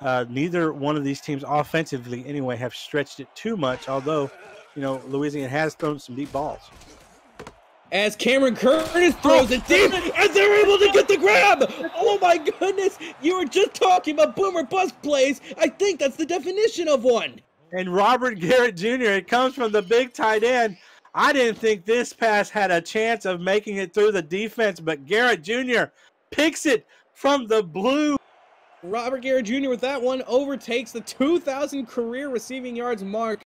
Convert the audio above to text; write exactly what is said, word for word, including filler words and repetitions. Uh, neither one of these teams offensively anyway have stretched it too much, although, you know, Louisiana has thrown some deep balls. As Cameron Curtis throws it deep, as they're able to get the grab. Oh my goodness, you were just talking about boomer bust plays. I think that's the definition of one. And Robert Garrett Junior, it comes from the big tight end. I didn't think this pass had a chance of making it through the defense, but Garrett Junior picks it from the blue. Robert Garrett Junior with that one overtakes the two thousand career receiving yards mark